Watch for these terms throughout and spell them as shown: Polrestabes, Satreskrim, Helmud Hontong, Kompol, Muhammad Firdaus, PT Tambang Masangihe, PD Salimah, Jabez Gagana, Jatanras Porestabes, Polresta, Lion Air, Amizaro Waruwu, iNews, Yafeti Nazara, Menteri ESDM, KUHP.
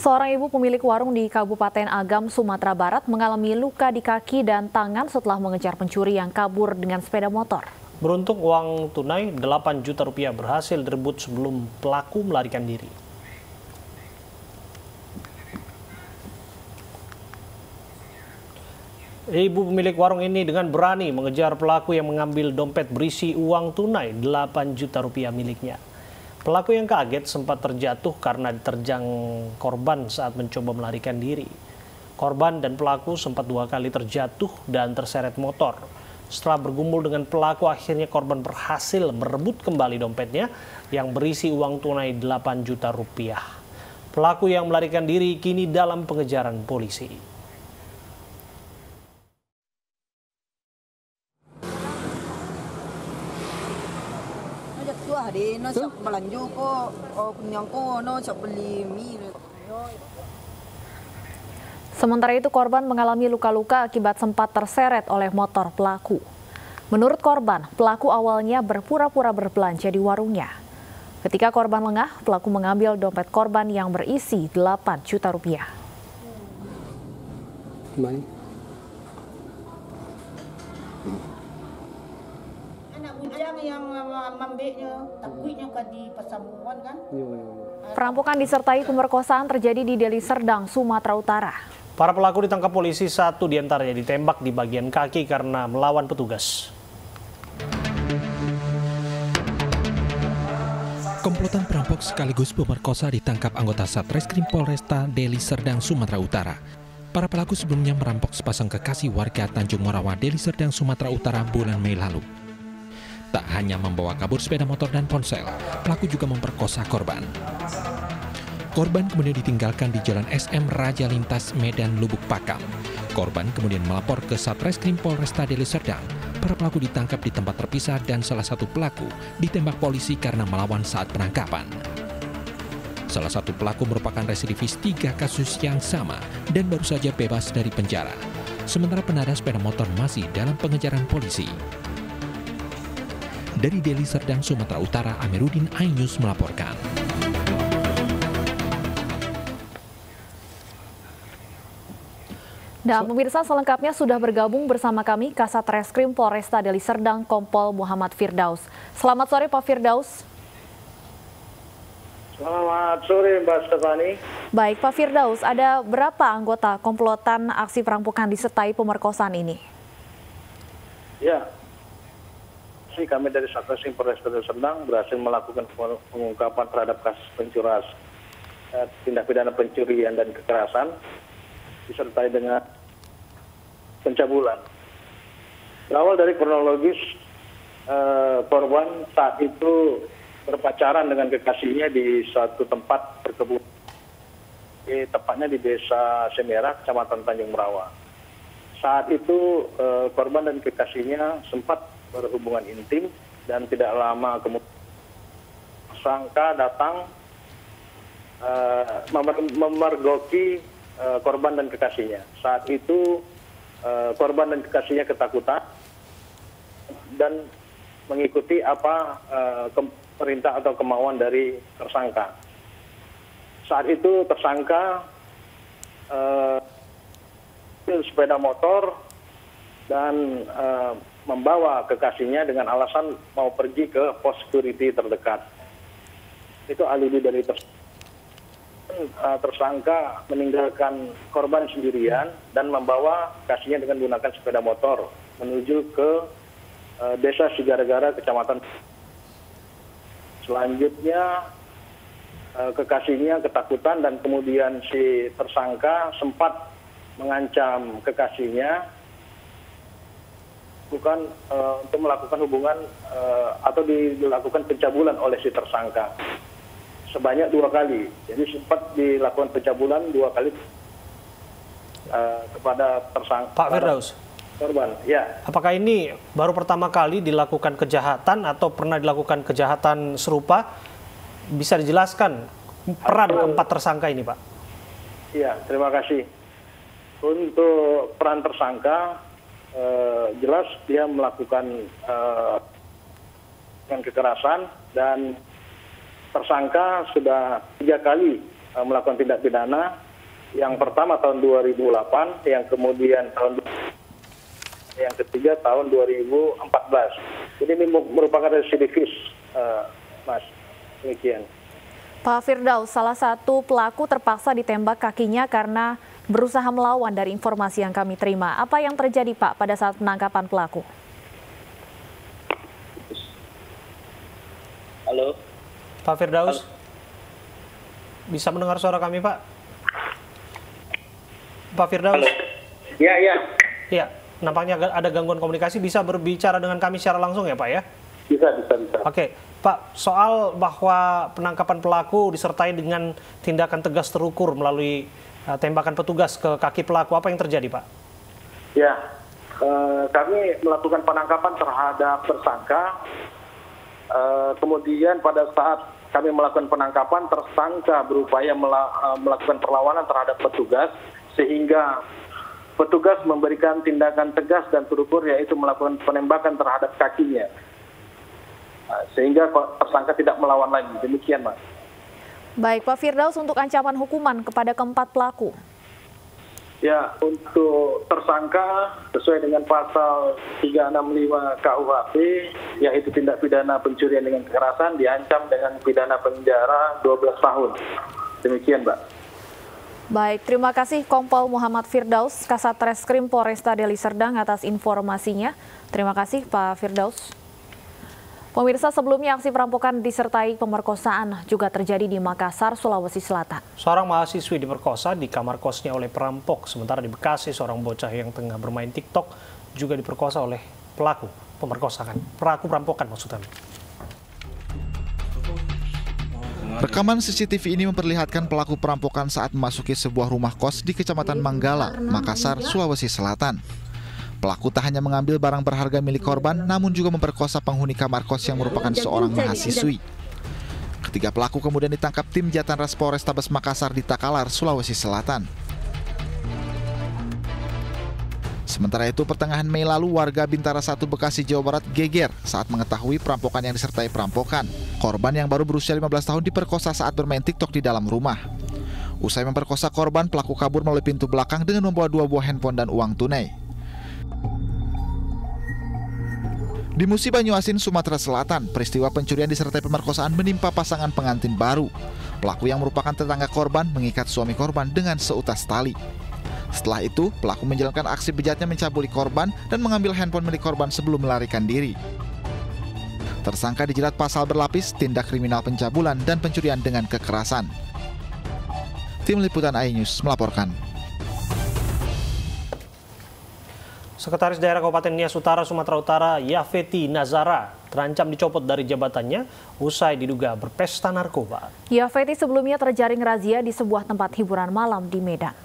Seorang ibu pemilik warung di Kabupaten Agam, Sumatera Barat mengalami luka di kaki dan tangan setelah mengejar pencuri yang kabur dengan sepeda motor. Beruntung uang tunai 8 juta rupiah berhasil direbut sebelum pelaku melarikan diri. Ibu pemilik warung ini dengan berani mengejar pelaku yang mengambil dompet berisi uang tunai 8 juta rupiah miliknya. Pelaku yang kaget sempat terjatuh karena diterjang korban saat mencoba melarikan diri. Korban dan pelaku sempat dua kali terjatuh dan terseret motor. Setelah bergumul dengan pelaku, akhirnya korban berhasil merebut kembali dompetnya yang berisi uang tunai 8 juta rupiah. Pelaku yang melarikan diri kini dalam pengejaran polisi. Sementara itu korban mengalami luka-luka akibat sempat terseret oleh motor pelaku. Menurut korban, pelaku awalnya berpura-pura berbelanja di warungnya. Ketika korban lengah, pelaku mengambil dompet korban yang berisi 8 juta rupiah. Perampokan disertai pemerkosaan terjadi di Deli Serdang, Sumatera Utara. Para pelaku ditangkap polisi, satu diantaranya ditembak di bagian kaki karena melawan petugas. Komplotan perampok sekaligus pemerkosa ditangkap anggota Satreskrim Polresta Deli Serdang, Sumatera Utara. Para pelaku sebelumnya merampok sepasang kekasih warga Tanjung Morawa, Deli Serdang, Sumatera Utara bulan Mei lalu. Tak hanya membawa kabur sepeda motor dan ponsel, pelaku juga memperkosa korban. Korban kemudian ditinggalkan di Jalan SM Raja Lintas Medan Lubuk Pakam. Korban kemudian melapor ke Satreskrim Polresta Deli Serdang. Para pelaku ditangkap di tempat terpisah dan salah satu pelaku ditembak polisi karena melawan saat penangkapan. Salah satu pelaku merupakan residivis 3 kasus yang sama dan baru saja bebas dari penjara. Sementara pengendara sepeda motor masih dalam pengejaran polisi. Dari Deli Serdang, Sumatera Utara, Amiruddin, iNews melaporkan. Dan pemirsa, selengkapnya sudah bergabung bersama kami Kasat Reskrim Polresta Deli Serdang, Kompol Muhammad Firdaus. Selamat sore Pak Firdaus. Selamat sore Mbak Stefani. Baik Pak Firdaus, ada berapa anggota komplotan aksi perampokan disertai pemerkosaan ini? Ya. Kami dari Satreskrim Polresta Deli Serdang berhasil melakukan pengungkapan terhadap kasus pencurian, tindak pidana pencurian dan kekerasan disertai dengan pencabulan. Berawal dari kronologis, korban saat itu berpacaran dengan kekasihnya di suatu tempat perkebunan, tepatnya di Desa Semera, Kecamatan Tanjung Merawa. Saat itu korban dan kekasihnya sempat berhubungan intim dan tidak lama kemudian tersangka datang memergoki korban dan kekasihnya. Saat itu korban dan kekasihnya ketakutan dan mengikuti apa perintah atau kemauan dari tersangka. Saat itu tersangka sepeda motor dan membawa kekasihnya dengan alasan mau pergi ke pos security terdekat. Itu alibi dari tersangka meninggalkan korban sendirian dan membawa kekasihnya dengan menggunakan sepeda motor menuju ke Desa Sigaragara, Kecamatan. Selanjutnya kekasihnya ketakutan dan kemudian si tersangka sempat mengancam kekasihnya untuk melakukan hubungan atau dilakukan pencabulan oleh si tersangka sebanyak 2 kali. Jadi sempat dilakukan pencabulan 2 kali kepada tersangka. Pak Firdaus, korban, ya. Apakah ini baru pertama kali dilakukan kejahatan atau pernah dilakukan kejahatan serupa? Bisa dijelaskan peran keempat tersangka ini, Pak? Ya, terima kasih. Untuk peran tersangka, jelas dia melakukan kekerasan dan tersangka sudah 3 kali melakukan tindak pidana, yang pertama tahun 2008, yang kemudian yang ketiga tahun 2014. Jadi ini merupakan residivis, Mas. Demikian. Pak Firdaus, salah satu pelaku terpaksa ditembak kakinya karena berusaha melawan dari informasi yang kami terima. Apa yang terjadi, Pak, pada saat penangkapan pelaku? Halo. Pak Firdaus, bisa mendengar suara kami, Pak? Pak Firdaus? Iya, iya. Iya, nampaknya ada gangguan komunikasi. Bisa berbicara dengan kami secara langsung ya, Pak, ya? Bisa. Oke. Pak, soal bahwa penangkapan pelaku disertai dengan tindakan tegas terukur melalui tembakan petugas ke kaki pelaku, apa yang terjadi, Pak? Ya, kami melakukan penangkapan terhadap tersangka. Kemudian pada saat kami melakukan penangkapan, tersangka berupaya melakukan perlawanan terhadap petugas, sehingga petugas memberikan tindakan tegas dan terukur, yaitu melakukan penembakan terhadap kakinya, sehingga tersangka tidak melawan lagi. Demikian, Mas. Baik, Pak Firdaus, untuk ancaman hukuman kepada keempat pelaku. Ya, untuk tersangka sesuai dengan pasal 365 KUHP, yaitu tindak pidana pencurian dengan kekerasan, diancam dengan pidana penjara 12 tahun. Demikian, Mbak. Baik, terima kasih Kompol Muhammad Firdaus, Kasatreskrim Polresta Deli Serdang atas informasinya. Terima kasih, Pak Firdaus. Pemirsa, sebelumnya aksi perampokan disertai pemerkosaan juga terjadi di Makassar, Sulawesi Selatan. Seorang mahasiswi diperkosa di kamar kosnya oleh perampok. Sementara di Bekasi, seorang bocah yang tengah bermain TikTok juga diperkosa oleh pelaku pemerkosaan. Pelaku perampokan maksud kami. Rekaman CCTV ini memperlihatkan pelaku perampokan saat memasuki sebuah rumah kos di Kecamatan Manggala, Makassar, Sulawesi Selatan. Pelaku tak hanya mengambil barang berharga milik korban, namun juga memperkosa penghuni kamar kos yang merupakan seorang mahasiswi. Ketiga pelaku kemudian ditangkap tim Jatanras Porestabes Makassar di Takalar, Sulawesi Selatan. Sementara itu, pertengahan Mei lalu warga Bintara 1 Bekasi, Jawa Barat geger saat mengetahui perampokan yang disertai perampokan. Korban yang baru berusia 15 tahun diperkosa saat bermain TikTok di dalam rumah. Usai memperkosa korban, pelaku kabur melalui pintu belakang dengan membawa 2 buah handphone dan uang tunai. Di Musi Banyu Asin, Sumatera Selatan, peristiwa pencurian disertai pemerkosaan menimpa pasangan pengantin baru. Pelaku yang merupakan tetangga korban mengikat suami korban dengan seutas tali. Setelah itu, pelaku menjalankan aksi bejatnya mencabuli korban dan mengambil handphone milik korban sebelum melarikan diri. Tersangka dijerat pasal berlapis, tindak kriminal pencabulan dan pencurian dengan kekerasan. Tim Liputan iNews melaporkan. Sekretaris Daerah Kabupaten Nias Utara, Sumatera Utara, Yafeti Nazara, terancam dicopot dari jabatannya usai diduga berpesta narkoba. Yafeti sebelumnya terjaring razia di sebuah tempat hiburan malam di Medan.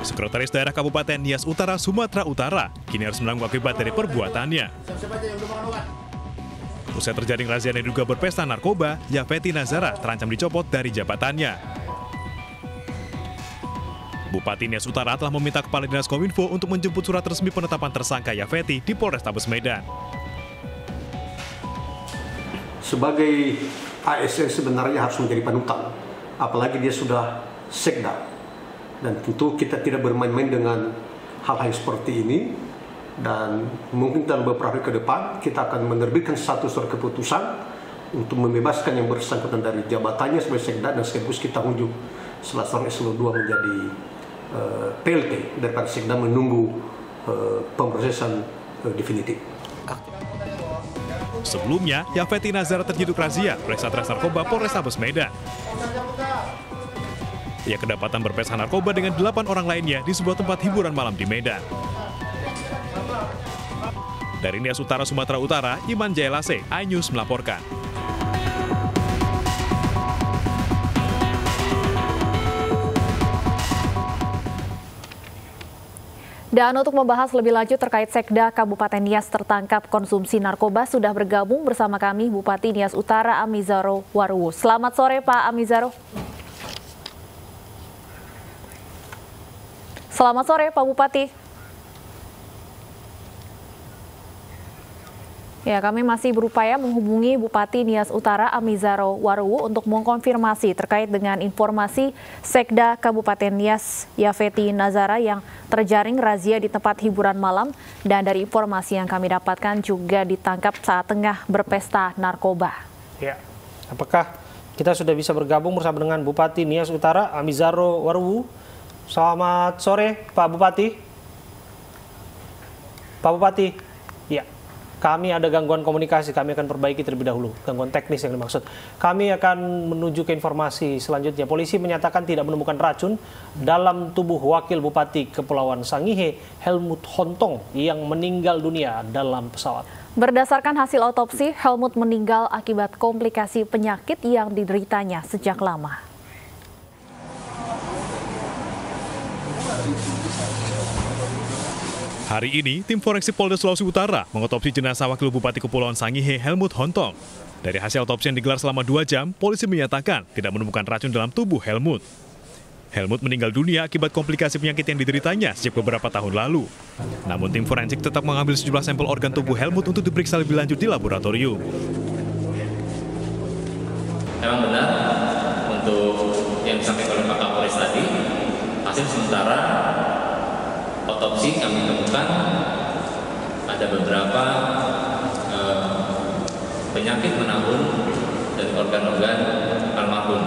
Sekretaris Daerah Kabupaten Nias Utara, Sumatera Utara, kini harus menanggung akibat dari perbuatannya. Usai terjaring razia yang diduga berpesta narkoba, Yafeti Nazara terancam dicopot dari jabatannya. Bupati Nias Utara telah meminta Kepala Dinas Kominfo untuk menjemput surat resmi penetapan tersangka Yafeti di Polrestabes Medan. Sebagai ASN sebenarnya harus menjadi panutan, apalagi dia sudah sekda. Dan tentu kita tidak bermain-main dengan hal-hal seperti ini. Dan mungkin dalam beberapa hari ke depan kita akan menerbitkan satu surat keputusan untuk membebaskan yang bersangkutan dari jabatannya sebagai sekda dan sekaligus kita unjuk salah seorang eselon 2 menjadi PLT daripada sekda menunggu pemrosesan definitif. Sebelumnya, Yafeti Nazara terjiduk razia oleh Satres Narkoba Polrestabes Medan. Ia kedapatan berpesta narkoba dengan 8 orang lainnya di sebuah tempat hiburan malam di Medan. Dari Nias Utara, Sumatera Utara, Iman Jailase, iNews melaporkan. Dan untuk membahas lebih lanjut terkait sekda Kabupaten Nias tertangkap konsumsi narkoba, sudah bergabung bersama kami Bupati Nias Utara Amizaro Waruwu. Selamat sore, Pak Amizaro. Selamat sore, Pak Bupati. Ya, kami masih berupaya menghubungi Bupati Nias Utara Amizaro Waruwu untuk mengkonfirmasi terkait dengan informasi Sekda Kabupaten Nias Yafeti Nazara yang terjaring razia di tempat hiburan malam, dan dari informasi yang kami dapatkan juga ditangkap saat tengah berpesta narkoba. Ya, apakah kita sudah bisa bergabung bersama dengan Bupati Nias Utara Amizaro Waruwu? Selamat sore, Pak Bupati. Pak Bupati, ya. Kami ada gangguan komunikasi, kami akan perbaiki terlebih dahulu, gangguan teknis yang dimaksud. Kami akan menuju ke informasi selanjutnya. Polisi menyatakan tidak menemukan racun dalam tubuh Wakil Bupati Kepulauan Sangihe, Helmud Hontong, yang meninggal dunia dalam pesawat. Berdasarkan hasil autopsi, Helmud meninggal akibat komplikasi penyakit yang dideritanya sejak lama. Hari ini, tim forensik Polda Sulawesi Utara mengotopsi jenazah Wakil Bupati Kepulauan Sangihe, Helmud Hontong. Dari hasil autopsi yang digelar selama 2 jam, polisi menyatakan tidak menemukan racun dalam tubuh Helmud. Helmud meninggal dunia akibat komplikasi penyakit yang dideritanya sejak beberapa tahun lalu. Namun tim forensik tetap mengambil sejumlah sampel organ tubuh Helmud untuk diperiksa lebih lanjut di laboratorium. Memang benar untuk yang disampaikan oleh Pak Kapolres tadi, hasil sementara autopsi kami temukan ada beberapa penyakit menahun dari organ-organ almarhum,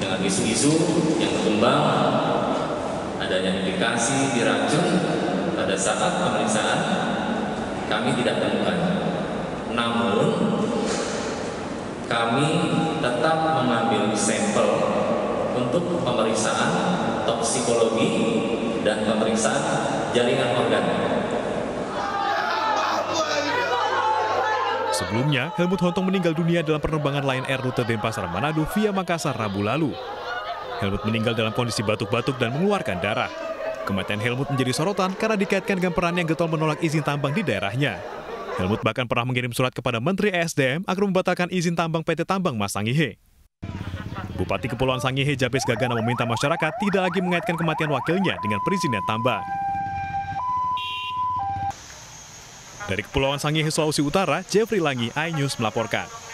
dengan isu-isu yang berkembang adanya indikasi diracun. Pada saat pemeriksaan kami tidak temukan, namun kami tetap mengambil sampel untuk pemeriksaan toksikologi dan pemeriksaan jaringan organ. Sebelumnya, Helmud Hontong meninggal dunia dalam penerbangan Lion Air rute Denpasar Manado via Makassar Rabu lalu. Helmud meninggal dalam kondisi batuk-batuk dan mengeluarkan darah. Kematian Helmud menjadi sorotan karena dikaitkan dengan perannya yang getol menolak izin tambang di daerahnya. Helmud bahkan pernah mengirim surat kepada Menteri ESDM agar membatalkan izin tambang PT Tambang Masangihe. Bupati Kepulauan Sangihe Jabez Gagana meminta masyarakat tidak lagi mengaitkan kematian wakilnya dengan perizinan tambang. Dari Kepulauan Sangihe, Sulawesi Utara, Jeffrey Langi, iNews melaporkan.